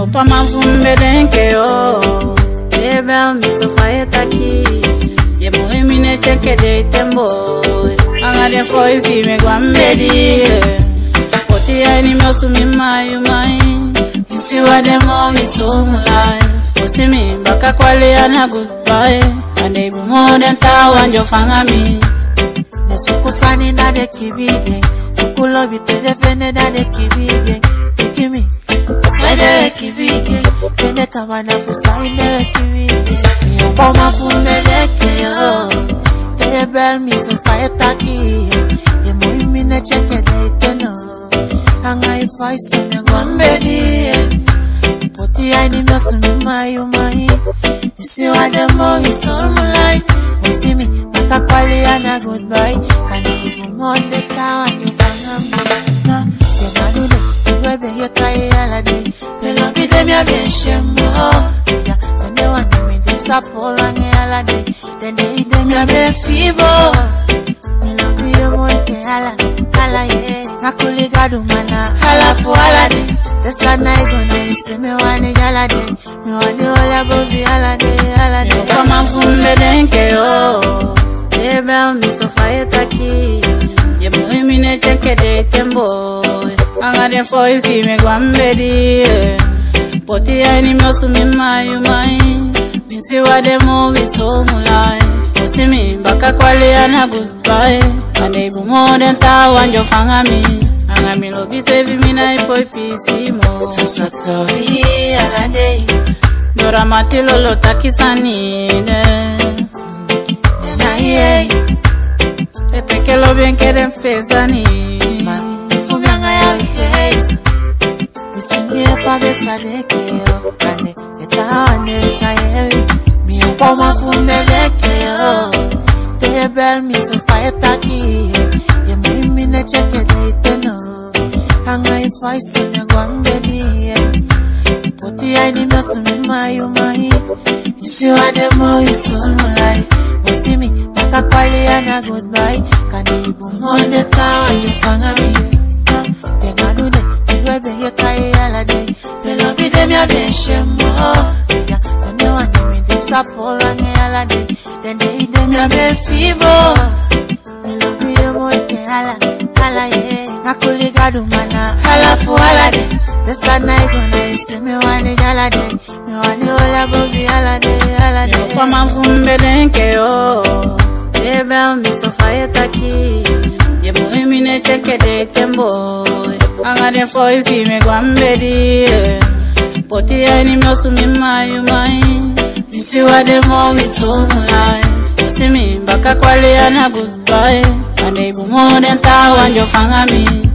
Opa mavumbe denkeo Ebel misofa etaki Yebo emine cheke de itembo Angade foizi megwambedi Koti ya ni miosu mimayumai Misiwa demo misumulai Osimi baka kwali ana goodbye Ande ibu mode nta wanjo fangami Nesuku sani nade kibige Suku lobi tedefende nade kibige Kikimi Sede kibige Kende kawana fusaine kibige Yopoma fundeleke yo Tebel misofa etaki Yemo imine cheke deiteno Anga ifaisi nyangombedi Poti ya ni miosu mimayumahi Nisiwa demo misumulai Mwisimi makakwali ana goodbye Kani ibu mode tawa nyufangambi Na yemanule uwebe yokai aladi Pelobide miya beshemo Ida sandewa nimidi msapola ni aladi Dende ide miya befibo Milobi yomo ike ala Kala ye nakuliga dumana Halafu aladi Tesa naigona isi miwani jaladi Miwani ola bobi aladi aladi Kama mfunde denke yo Ebel misofa etaki Yemu imine cheke de tembo Angade foizi megwambedi Poti ya ni miosu mimayumai Misiwa demo visomulai Usimi baka kwali ana goodbye Ande ibu mode nta wanjo fangami Angami lobi sevi mina ipo ipisimo Sosotori alade Dora mati lolo takisanide Naye Pepeke lobi nkede mpesani Mfumyanga ya wikeis Misingie fabesa dekeo Kane etawane sayewi Miopoma fumelekeo Tebel misofa etaki Yemimi necheke deiteno Anga ifaisi nyagwambedi Poti ya ni miosu mimayumahi Nisiwa demo isumulai Mwisimi makakwali ana goodbye Kani ibu mode tawa nyufangami Pengadude iwebe yokai aladi Pelobide miya beshemo Ida sanewa nimidi msapola ni aladi Dende ide miya befibo Milobi yomo ike ala Kala ye Nakuliga dumana Halafu alade Tesa naigona isi miwani jalade Miwani ola bobi alade alade Kwa mafumbe denke yo Ebel misofa etaki Yemu imine cheke de tembo Angade foizi megwambedi Poti ya ni miosu mimayumai Misiwa demo misumulai Usimi baka kwali ana goodbye Ande ibu mode nta wanjo fangami.